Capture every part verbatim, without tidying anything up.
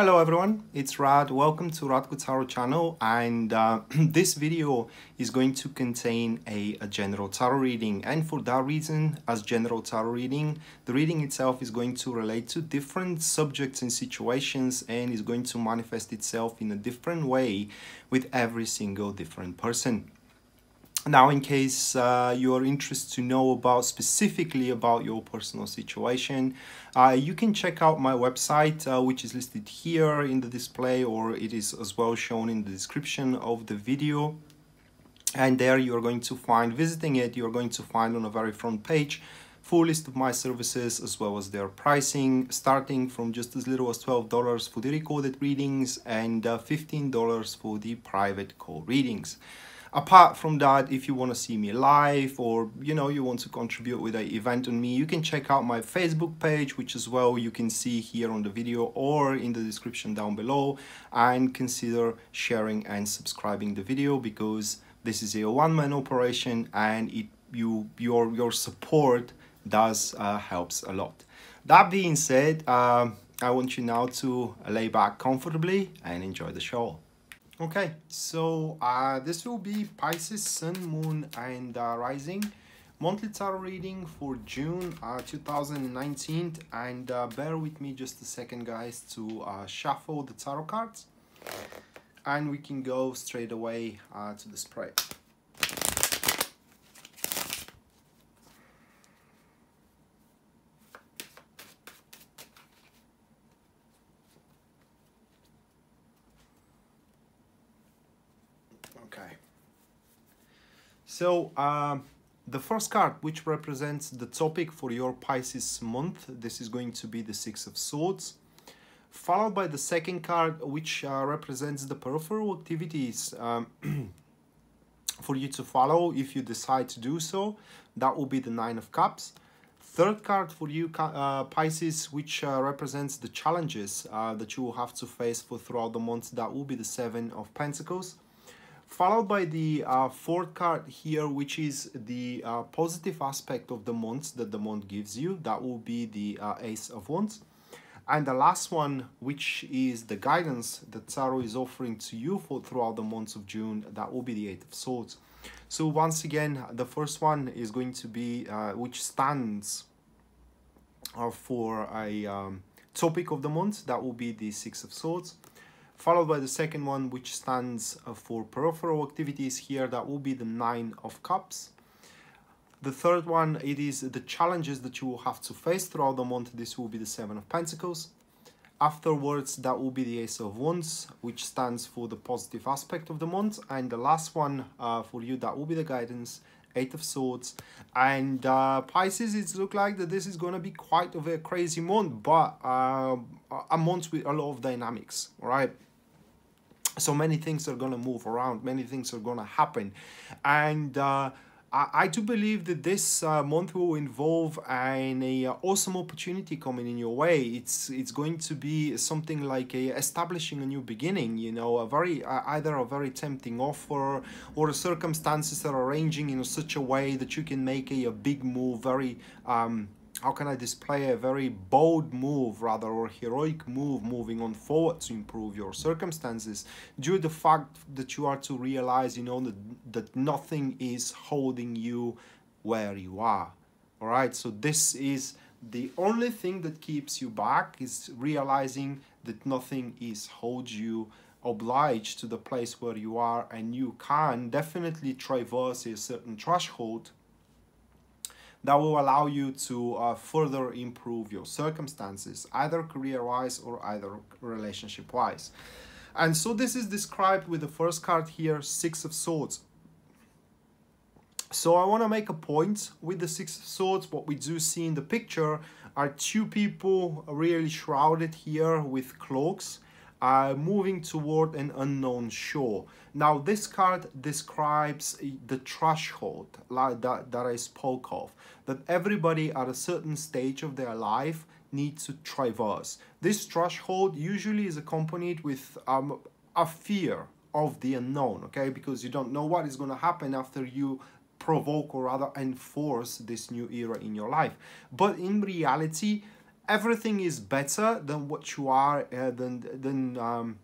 Hello everyone, it's Rad. Welcome to Radko Tarot channel, and uh, this video is going to contain a, a general tarot reading, and for that reason, as general tarot reading, the reading itself is going to relate to different subjects and situations and is going to manifest itself in a different way with every single different person. Now, in case uh, you are interested to know about specifically about your personal situation, uh, you can check out my website, uh, which is listed here in the display, or it is as well shown in the description of the video. And there you are going to find, visiting it, you are going to find on the very front page, full list of my services as well as their pricing, starting from just as little as twelve dollars for the recorded readings and uh, fifteen dollars for the private call readings. Apart from that, if you want to see me live, or you know you want to contribute with an event on me, you can check out my Facebook page, which as well you can see here on the video or in the description down below, and consider sharing and subscribing the video, because this is a one-man operation and it you your your support does uh, helps a lot. That being said, uh, I want you now to lay back comfortably and enjoy the show. Okay, so uh, this will be Pisces, Sun, Moon and uh, Rising monthly tarot reading for June uh, two thousand nineteen, and uh, bear with me just a second, guys, to uh, shuffle the tarot cards, and we can go straight away uh, to the spread. So uh, the first card, which represents the topic for your Pisces month, this is going to be the Six of Swords, followed by the second card, which uh, represents the peripheral activities um, for you to follow if you decide to do so. That will be the Nine of Cups. Third card for you, uh, Pisces, which uh, represents the challenges uh, that you will have to face for throughout the month. That will be the Seven of Pentacles. Followed by the uh, fourth card here, which is the uh, positive aspect of the month that the month gives you. That will be the uh, Ace of Wands. And the last one, which is the guidance that tarot is offering to you for throughout the month of June, that will be the Eight of Swords. So once again, the first one is going to be, uh, which stands uh, for a um, topic of the month, that will be the Six of Swords. Followed by the second one, which stands for peripheral activities here, that will be the Nine of Cups. The third one, it is the challenges that you will have to face throughout the month. This will be the Seven of Pentacles. Afterwards, that will be the Ace of Wands, which stands for the positive aspect of the month. And the last one uh, for you, that will be the guidance, Eight of Swords. And uh, Pisces, it looks like that this is going to be quite of a crazy month, but uh, a month with a lot of dynamics, right? So many things are going to move around, many things are going to happen. And uh, I, I do believe that this uh, month will involve an uh, awesome opportunity coming in your way. It's it's going to be something like a establishing a new beginning, you know, a very uh, either a very tempting offer, or circumstances are arranging in such a way that you can make a, a big move, very... Um, how can I display a very bold move, rather, or heroic move, moving on forward to improve your circumstances, due to the fact that you are to realize, you know, that, that nothing is holding you where you are, all right? So this is the only thing that keeps you back, is realizing that nothing is holds you obliged to the place where you are, and you can definitely traverse a certain threshold that will allow you to uh, further improve your circumstances, either career-wise or either relationship-wise. And so this is described with the first card here, Six of Swords. So I want to make a point with the Six of Swords. What we do see in the picture are two people really shrouded here with cloaks, Uh, moving toward an unknown shore. Now, this card describes the threshold like that, that I spoke of, that everybody at a certain stage of their life needs to traverse. This threshold usually is accompanied with um, a fear of the unknown, okay, because you don't know what is going to happen after you provoke, or rather enforce, this new era in your life. But in reality, everything is better than what you are, uh, than, than um,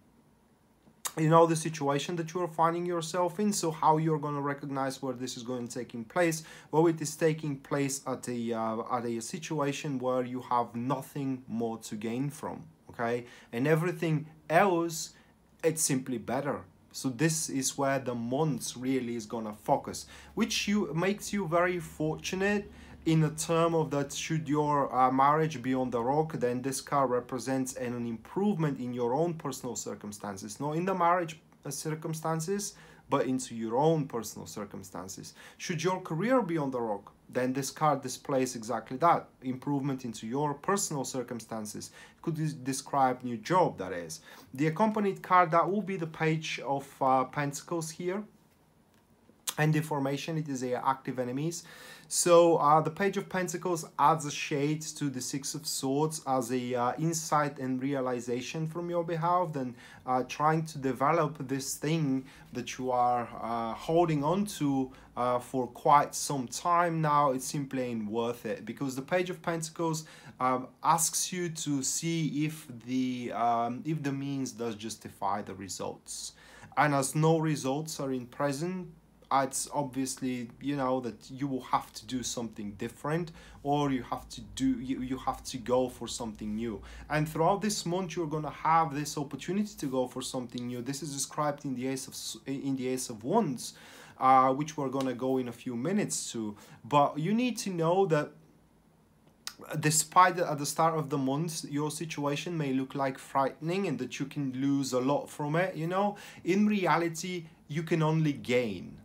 you know, the situation that you are finding yourself in. So how you're going to recognize where this is going to taking place? Well, it is taking place at a, uh, at a situation where you have nothing more to gain from, okay? And everything else, it's simply better. So this is where the month really is going to focus, which you makes you very fortunate in the term of that should your uh, marriage be on the rock, then this card represents an improvement in your own personal circumstances. Not in the marriage circumstances, but into your own personal circumstances. Should your career be on the rock, then this card displays exactly that. Improvement into your personal circumstances. Could describe new job, that is. The accompanied card, that will be the Page of uh, Pentacles here. And deformation, it is their active enemies. So uh, the Page of Pentacles adds a shade to the Six of Swords as a uh, insight and realization from your behalf, and uh, trying to develop this thing that you are uh, holding on to uh, for quite some time now. It simply ain't worth it, because the Page of Pentacles um, asks you to see if the um, if the means does justify the results, and as no results are in present, it's obviously, you know, that you will have to do something different, or you have to do you, you have to go for something new. And throughout this month, you're gonna have this opportunity to go for something new. This is described in the Ace of in the Ace of Wands, uh, which we're gonna go in a few minutes to. But you need to know that despite that at the start of the month your situation may look like frightening and that you can lose a lot from it, you know, in reality you can only gain.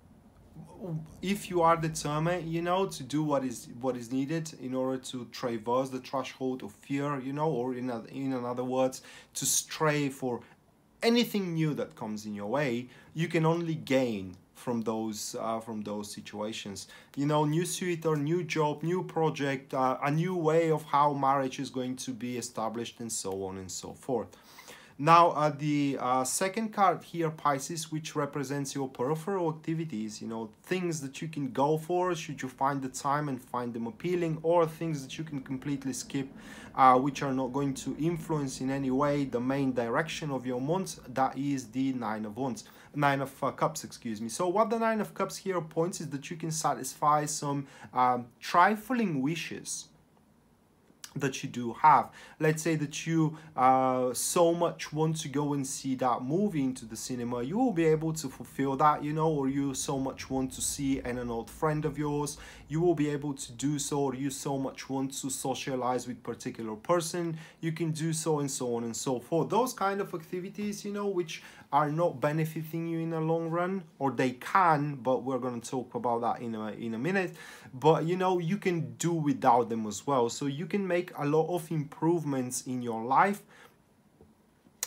If you are determined, you know, to do what is what is needed in order to traverse the threshold of fear, you know, or in, a, in another words, to stray for anything new that comes in your way, you can only gain from those uh, from those situations. You know, new suitor, new job, new project, uh, a new way of how marriage is going to be established, and so on and so forth. Now, uh, the uh, second card here, Pisces, which represents your peripheral activities, you know, things that you can go for should you find the time and find them appealing, or things that you can completely skip, uh, which are not going to influence in any way the main direction of your month. That is the Nine of Wands, Nine of uh, Cups, excuse me. So what the Nine of Cups here points is that you can satisfy some um, trifling wishes that you do have. Let's say that you uh, so much want to go and see that movie into the cinema, you will be able to fulfill that, you know, or you so much want to see and an old friend of yours, you will be able to do so, or you so much want to socialize with particular person, you can do so, and so on and so forth. Those kind of activities, you know, which are not benefiting you in the long run, or they can, but we're going to talk about that in a, in a minute. But, you know, you can do without them as well. So you can make a lot of improvements in your life,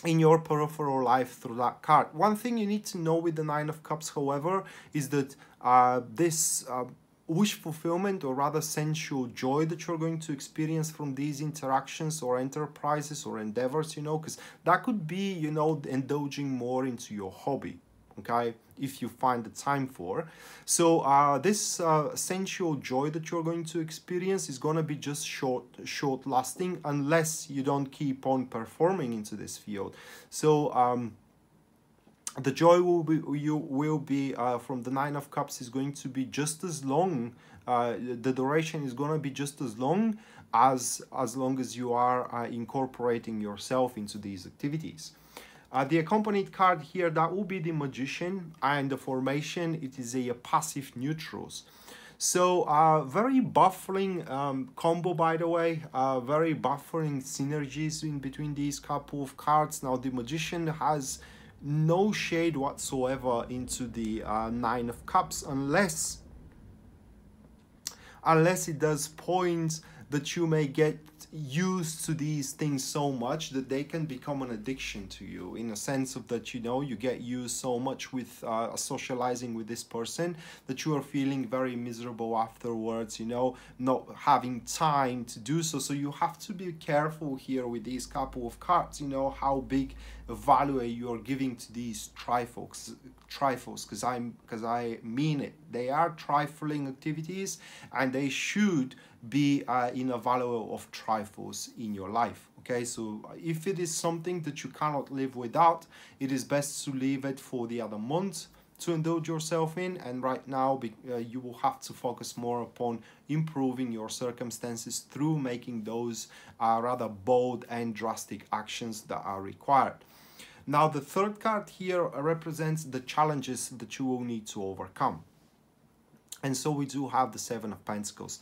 in your peripheral life, through that card. One thing you need to know with the Nine of Cups, however, is that uh, this uh, wish fulfillment, or rather sensual joy that you're going to experience from these interactions or enterprises or endeavors, you know, because that could be, you know, indulging more into your hobby, okay, if you find the time for. So uh, this uh, sensual joy that you're going to experience is going to be just short short lasting unless you don't keep on performing into this field. So um, the joy will be you will be uh, from the Nine of Cups is going to be just as long, uh, the duration is going to be just as long as as long as you are uh, incorporating yourself into these activities. Uh, the accompanied card here, that will be the Magician, and the formation, it is a, a passive neutrals. So uh, very baffling um, combo, by the way, uh, very baffling synergies in between these couple of cards. Now the Magician has no shade whatsoever into the uh, Nine of Cups, unless unless it does point that you may get used to these things so much that they can become an addiction to you, in a sense of that, you know, you get used so much with uh, socializing with this person that you are feeling very miserable afterwards, you know, not having time to do so. So you have to be careful here with these couple of cards, you know, how big a value you are giving to these trifles trifles because I'm because I mean it, they are trifling activities and they should be uh, in a value of trifles high force in your life. Okay, so if it is something that you cannot live without, it is best to leave it for the other month to indulge yourself in, and right now uh, you will have to focus more upon improving your circumstances through making those uh, rather bold and drastic actions that are required. Now the third card here represents the challenges that you will need to overcome. And so we do have the Seven of Pentacles.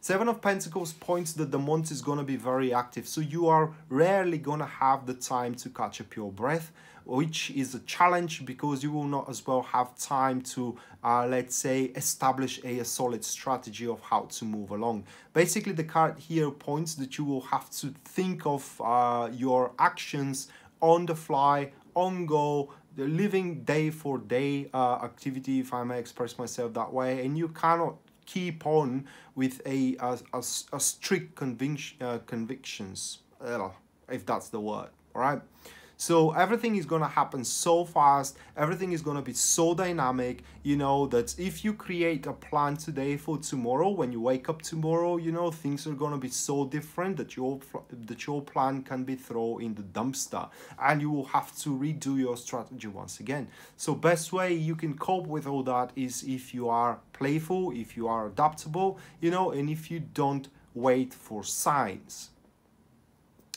Seven of Pentacles points that the month is going to be very active. So you are rarely going to have the time to catch up your breath, which is a challenge because you will not as well have time to, uh, let's say, establish a, a solid strategy of how to move along. Basically, the card here points that you will have to think of uh, your actions on the fly, on go, the living day for day uh, activity, if I may express myself that way, and you cannot keep on with a, a, a, a strict convic uh, convictions, uh, if that's the word, all right? So everything is going to happen so fast, everything is going to be so dynamic, you know, that if you create a plan today for tomorrow, when you wake up tomorrow, you know, things are going to be so different that your, that your plan can be thrown in the dumpster and you will have to redo your strategy once again. So best way you can cope with all that is if you are playful, if you are adaptable, you know, and if you don't wait for signs.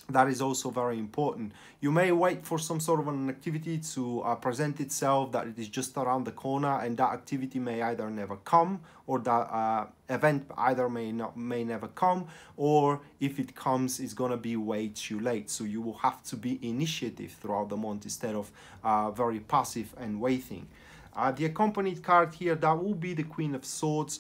That is also very important. You may wait for some sort of an activity to uh, present itself, that it is just around the corner, and that activity may either never come, or that uh, event either may not may never come, or if it comes, it's gonna be way too late. So you will have to be initiative throughout the month instead of uh, very passive and waiting. Uh, the accompanied card here, that will be the Queen of Swords.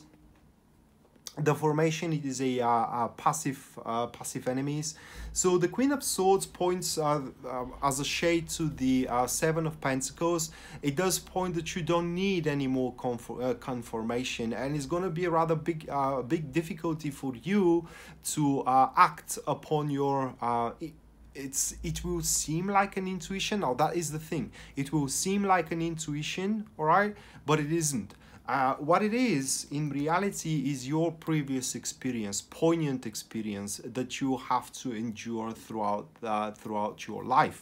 The formation, it is a, uh, a passive uh, passive enemies. So the Queen of Swords points uh, uh, as a shade to the uh, Seven of Pentacles. It does point that you don't need any more conform uh, conformation, and it's going to be a rather big uh, big difficulty for you to uh, act upon your uh, It's, it will seem like an intuition. Now that is the thing, it will seem like an intuition, all right, but it isn't. Uh, what it is in reality is your previous experience, poignant experience that you have to endure throughout uh, throughout your life.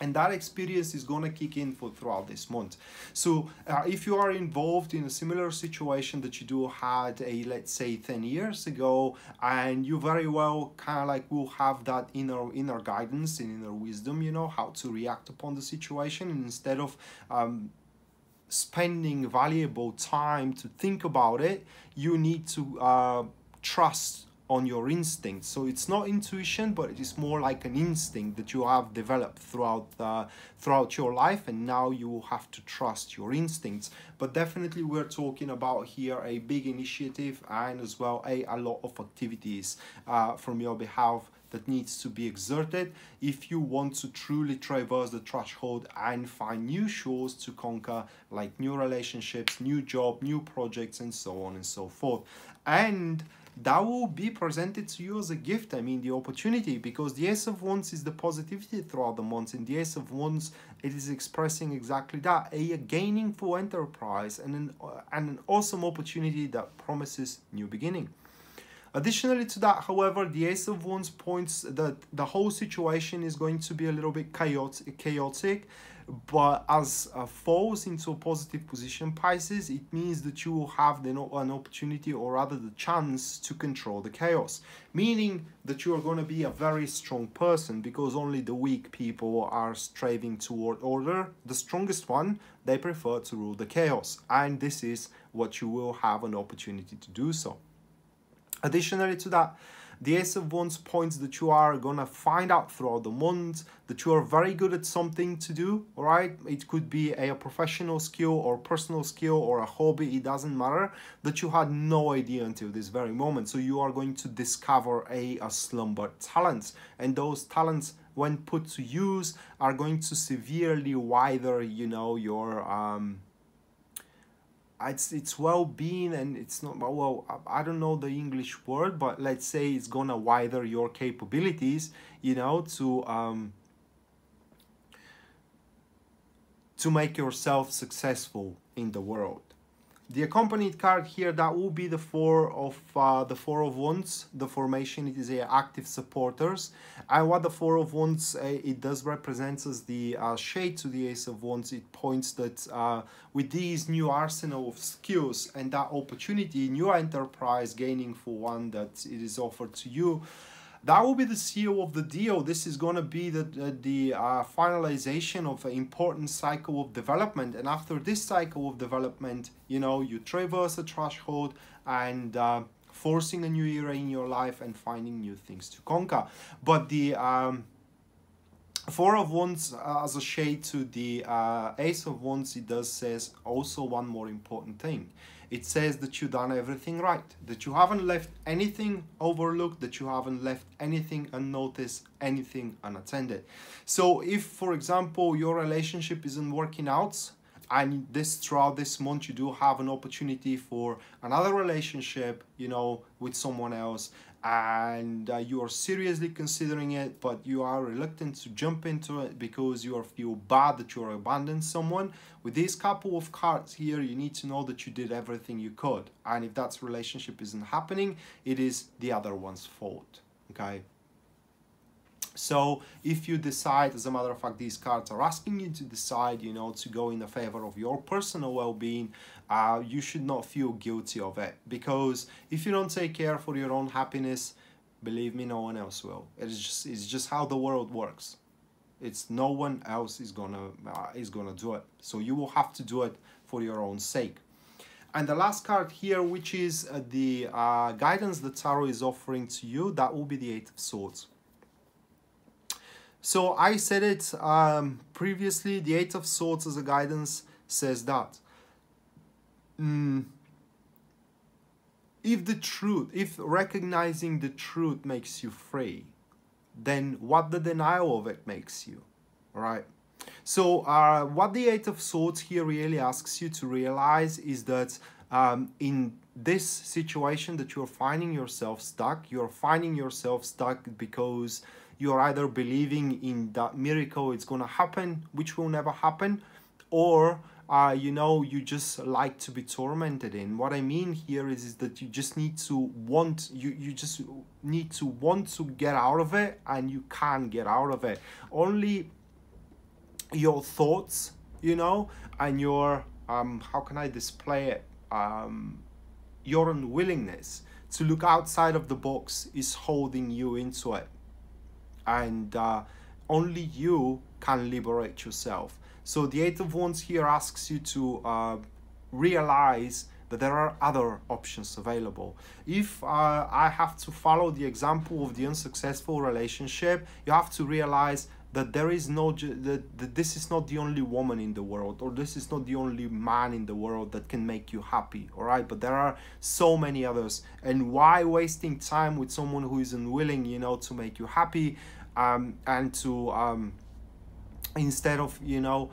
And that experience is going to kick in for throughout this month. So uh, if you are involved in a similar situation that you do had a, let's say, ten years ago, and you very well kind of like will have that inner inner guidance and inner wisdom, you know, how to react upon the situation, and instead of um, spending valuable time to think about it, you need to uh, trust on your instinct. So it's not intuition, but it is more like an instinct that you have developed throughout uh, throughout your life, and now you will have to trust your instincts. But definitely we're talking about here a big initiative, and as well a, a lot of activities uh, from your behalf that needs to be exerted if you want to truly traverse the threshold and find new shores to conquer, like new relationships, new job, new projects, and so on and so forth. And that will be presented to you as a gift, I mean the opportunity, because the Ace of Wands is the positivity throughout the month, and the Ace of Wands, it is expressing exactly that, a gaining for enterprise and an, uh, and an awesome opportunity that promises new beginning. Additionally to that, however, the Ace of Wands points that the whole situation is going to be a little bit chaotic, chaotic but as uh, falls into a positive position, Pisces, it means that you will have the, an opportunity, or rather the chance, to control the chaos. Meaning that you are going to be a very strong person, because only the weak people are striving toward order. The strongest one, they prefer to rule the chaos, and this is what you will have an opportunity to do so. Additionally to that, the Ace of Wands points that you are going to find out throughout the month that you are very good at something to do, all right? It could be a professional skill or personal skill or a hobby, it doesn't matter, that you had no idea until this very moment. So you are going to discover a, a slumbered talent, and those talents, when put to use, are going to severely widen, you know, your... Um, It's, it's well-being, and it's not, well, I don't know the English word, but let's say it's gonna widen your capabilities, you know, to um, to make yourself successful in the world. The accompanied card here, that will be the four of uh, the Four of Wands, the formation. It is a uh, active supporters. And what the Four of Wands uh, it does represents as the uh, shade to the Ace of Wands. It points that uh, with these new arsenal of skills and that opportunity, new enterprise gaining for one that it is offered to you, that will be the seal of the deal. This is going to be the, the, the uh, finalization of an important cycle of development. And after this cycle of development, you know, you traverse a threshold and uh, forcing a new era in your life and finding new things to conquer. But the um, Four of Wands uh, as a shade to the uh, Ace of Wands, it does says also one more important thing. It says that you've done everything right, that you haven't left anything overlooked, that you haven't left anything unnoticed, anything unattended. So if, for example, your relationship isn't working out, and this throughout this month you do have an opportunity for another relationship, you know, with someone else, and uh, you are seriously considering it, but you are reluctant to jump into it because you are feel bad that you are abandoning someone. With these couple of cards here, you need to know that you did everything you could, and if that relationship isn't happening, it is the other one's fault. Okay. So if you decide, as a matter of fact, these cards are asking you to decide, you know, to go in the favor of your personal well-being, uh, you should not feel guilty of it. Because if you don't take care for your own happiness, believe me, no one else will. It's just, it's just how the world works. It's no one else is gonna, uh, is gonna do it. So you will have to do it for your own sake. And the last card here, which is uh, the uh, guidance that Tarot is offering to you, that will be the Eight of Swords. So I said it um, previously, the Eight of Swords as a guidance says that mm, if the truth, if recognizing the truth makes you free, then what the denial of it makes you, right? So uh, what the Eight of Swords here really asks you to realize is that um, in this situation that you're finding yourself stuck, you're finding yourself stuck because you're either believing in that miracle it's gonna happen, which will never happen, or uh, you know, you just like to be tormented in. What I mean here is, is that you just need to want, you, you just need to want to get out of it, and you can't get out of it. Only your thoughts, you know, and your, um, how can I display it? Um, your unwillingness to look outside of the box is holding you into it. And uh, only you can liberate yourself. So the Eight of Wands here asks you to uh, realize that there are other options available. If uh, I have to follow the example of the unsuccessful relationship, you have to realize that there is no, that, that this is not the only woman in the world, or this is not the only man in the world that can make you happy, all right? But there are so many others, and why wasting time with someone who is unwilling, you know, to make you happy, um, and to um, instead of, you know,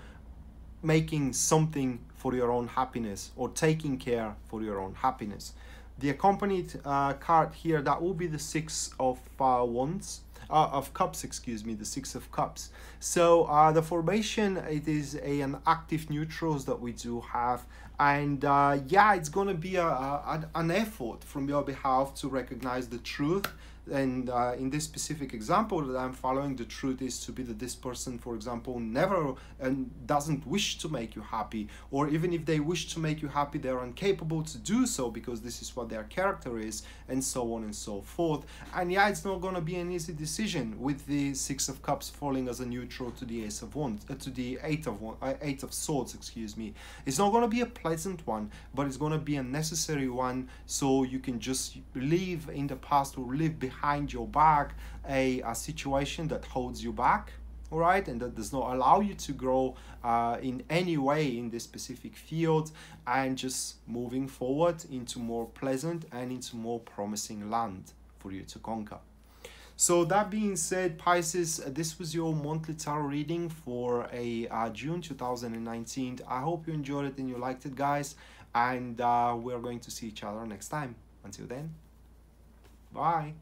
making something for your own happiness or taking care for your own happiness. The accompanied uh, card here, that will be the Six of uh, Wands. Uh, of cups, excuse me, the Six of Cups. So uh, the formation, it is a, an active neutrals that we do have, and uh, yeah, it's gonna be a, a, an effort from your behalf to recognize the truth. And uh, in this specific example that I'm following, the truth is to be that this person, for example, never and doesn't wish to make you happy, or even if they wish to make you happy, they're incapable to do so because this is what their character is, and so on and so forth. And yeah, it's not going to be an easy decision, with the Six of Cups falling as a neutral to the Ace of Wands, uh, to the Eight of Wands, uh, Eight of Swords, excuse me. It's not going to be a pleasant one, but it's going to be a necessary one, so you can just live in the past or live behind behind your back a, a situation that holds you back, all right, and that does not allow you to grow uh, in any way in this specific field, and just moving forward into more pleasant and into more promising land for you to conquer. So that being said, Pisces, this was your monthly tarot reading for a uh, June two thousand nineteen. I hope you enjoyed it and you liked it, guys, and uh, we're going to see each other next time. Until then, bye.